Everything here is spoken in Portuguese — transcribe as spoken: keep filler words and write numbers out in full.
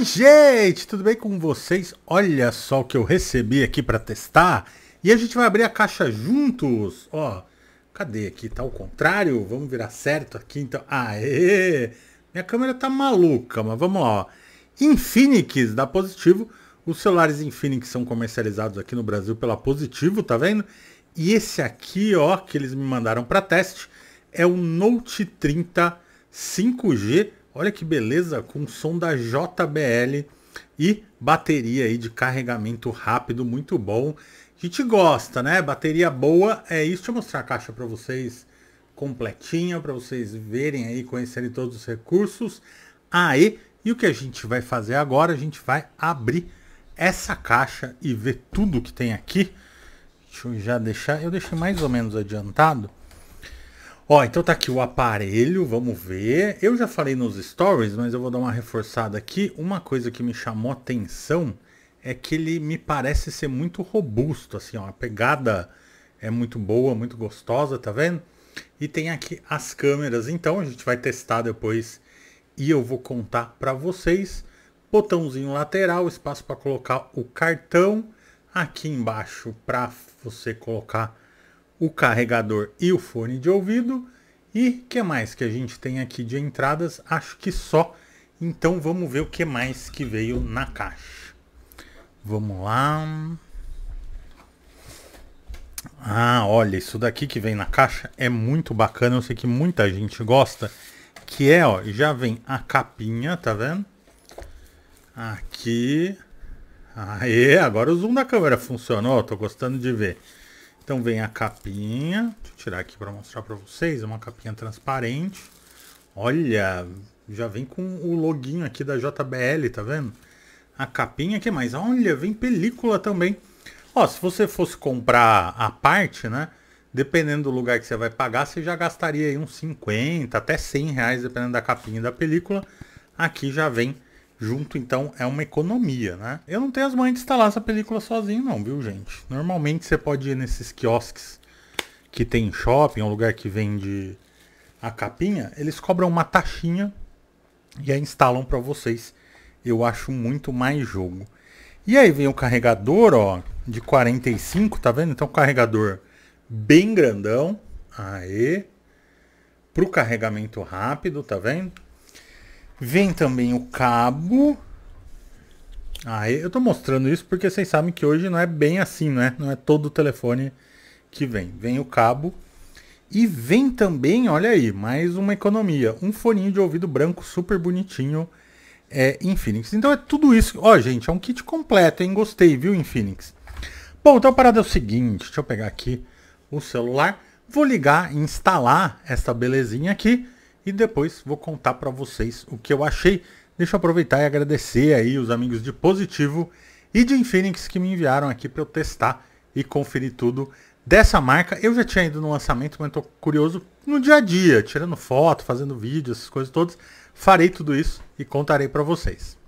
Oi gente, tudo bem com vocês? Olha só o que eu recebi aqui para testar. E a gente vai abrir a caixa juntos. Ó, cadê aqui? Tá ao contrário? Vamos virar certo aqui então. Aê! Minha câmera tá maluca, mas vamos lá. Ó. Infinix da Positivo. Os celulares Infinix são comercializados aqui no Brasil pela Positivo, tá vendo? E esse aqui, ó, que eles me mandaram para teste, é o Note trinta cinco G. Olha que beleza, com som da J B L e bateria aí de carregamento rápido, muito bom. A gente gosta, né? Bateria boa, é isso. Deixa eu mostrar a caixa para vocês completinha, para vocês verem aí, conhecerem todos os recursos. Aí, e o que a gente vai fazer agora? A gente vai abrir essa caixa e ver tudo que tem aqui. Deixa eu já deixar, eu deixei mais ou menos adiantado. Ó, então tá aqui o aparelho, vamos ver. Eu já falei nos stories, mas eu vou dar uma reforçada aqui. Uma coisa que me chamou atenção é que ele me parece ser muito robusto, assim, ó. A pegada é muito boa, muito gostosa, tá vendo? E tem aqui as câmeras, então a gente vai testar depois e eu vou contar pra vocês. Botãozinho lateral, espaço para colocar o cartão. Aqui embaixo pra você colocar o carregador e o fone de ouvido. E que mais que a gente tem aqui de entradas? Acho que só. Então vamos ver o que mais que veio na caixa. Vamos lá. Ah, olha, isso daqui que vem na caixa é muito bacana. Eu sei que muita gente gosta. Que é, ó, já vem a capinha, tá vendo? Aqui. Aê, agora o zoom da câmera funcionou. Tô gostando de ver. Então vem a capinha, deixa eu tirar aqui para mostrar para vocês, é uma capinha transparente. Olha, já vem com o loginho aqui da J B L, tá vendo? A capinha, que mais? Olha, vem película também. Ó, se você fosse comprar a parte, né? Dependendo do lugar que você vai pagar, você já gastaria aí uns cinquenta, até cem reais, dependendo da capinha e da película. Aqui já vem junto, então é uma economia, né? Eu não tenho as manhas de instalar essa película sozinho não, viu gente? Normalmente você pode ir nesses quiosques que tem em shopping, é um lugar que vende a capinha, eles cobram uma taxinha e aí instalam para vocês. Eu acho muito mais jogo. E aí vem o carregador, ó, de quarenta e cinco, tá vendo? Então carregador bem grandão, aê, pro carregamento rápido, tá vendo? Vem também o cabo. Ah, eu tô mostrando isso porque vocês sabem que hoje não é bem assim, né? Não é todo o telefone que vem. Vem o cabo. E vem também, olha aí, mais uma economia. Um foninho de ouvido branco super bonitinho. É, Infinix. Então é tudo isso. Ó, gente, é um kit completo, hein? Gostei, viu, Infinix? Bom, então a parada é o seguinte. Deixa eu pegar aqui o celular. Vou ligar e instalar essa belezinha aqui. E depois vou contar para vocês o que eu achei. Deixa eu aproveitar e agradecer aí os amigos de Positivo e de Infinix que me enviaram aqui para eu testar e conferir tudo dessa marca. Eu já tinha ido no lançamento, mas estou curioso no dia a dia, tirando foto, fazendo vídeo, essas coisas todas. Farei tudo isso e contarei para vocês.